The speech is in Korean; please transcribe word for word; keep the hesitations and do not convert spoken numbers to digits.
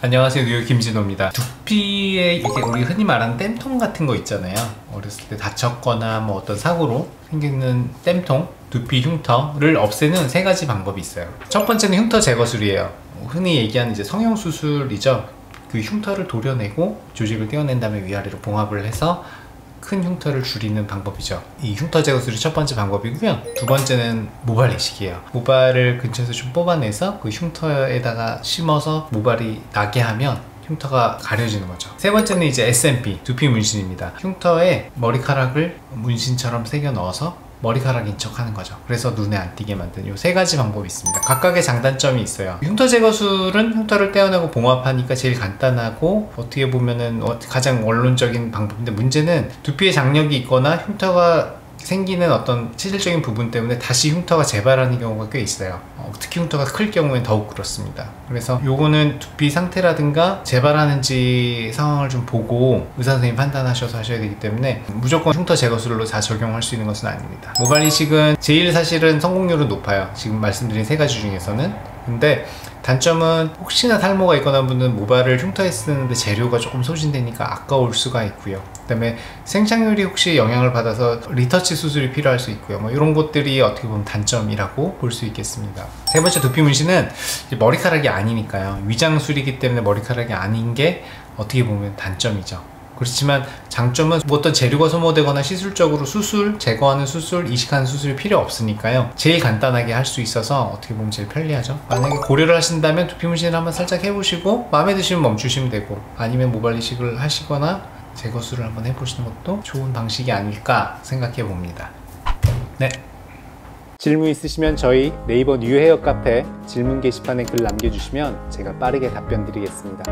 안녕하세요, 뉴헤어 김진호입니다. 두피에 이게 우리 흔히 말하는 땜통 같은 거 있잖아요. 어렸을 때 다쳤거나 뭐 어떤 사고로 생기는 땜통, 두피 흉터를 없애는 세 가지 방법이 있어요. 첫 번째는 흉터 제거술이에요. 흔히 얘기하는 이제 성형 수술이죠. 그 흉터를 도려내고 조직을 떼어낸 다음에 위아래로 봉합을 해서 큰 흉터를 줄이는 방법이죠. 이 흉터 제거술이 첫 번째 방법이고요. 두 번째는 모발 이식이에요. 모발을 근처에서 좀 뽑아내서 그 흉터에다가 심어서 모발이 나게 하면 흉터가 가려지는 거죠. 세 번째는 이제 에스엠피, 두피 문신입니다. 흉터에 머리카락을 문신처럼 새겨 넣어서 머리카락인 척 하는 거죠. 그래서 눈에 안 띄게 만드는 이 세 가지 방법이 있습니다. 각각의 장단점이 있어요. 흉터 제거술은 흉터를 떼어내고 봉합하니까 제일 간단하고 어떻게 보면은 가장 원론적인 방법인데, 문제는 두피에 장력이 있거나 흉터가 생기는 어떤 체질적인 부분 때문에 다시 흉터가 재발하는 경우가 꽤 있어요. 어, 특히 흉터가 클 경우엔 더욱 그렇습니다. 그래서 요거는 두피 상태라든가 재발하는지 상황을 좀 보고 의사 선생님 판단하셔서 하셔야 되기 때문에 무조건 흉터 제거술로 다 적용할 수 있는 것은 아닙니다. 모발 이식은 제일 사실은 성공률은 높아요, 지금 말씀드린 세 가지 중에서는. 근데 단점은 혹시나 탈모가 있거나 분은 모발을 흉터에 쓰는데 재료가 조금 소진되니까 아까울 수가 있고요. 그 다음에 생착률이 혹시 영향을 받아서 리터치 수술이 필요할 수 있고요. 뭐 이런 것들이 어떻게 보면 단점이라고 볼 수 있겠습니다. 세 번째 두피 문신은 머리카락이 아니니까요. 위장술이기 때문에 머리카락이 아닌 게 어떻게 보면 단점이죠. 그렇지만 장점은 뭐 어떤 재료가 소모되거나 시술적으로 수술, 제거하는 수술, 이식하는 수술이 필요 없으니까요. 제일 간단하게 할 수 있어서 어떻게 보면 제일 편리하죠. 만약에 고려를 하신다면 두피 문신을 한번 살짝 해보시고 마음에 드시면 멈추시면 되고, 아니면 모발 이식을 하시거나 제거술을 한번 해보시는 것도 좋은 방식이 아닐까 생각해 봅니다. 네, 질문 있으시면 저희 네이버 뉴헤어 카페 질문 게시판에 글 남겨주시면 제가 빠르게 답변 드리겠습니다.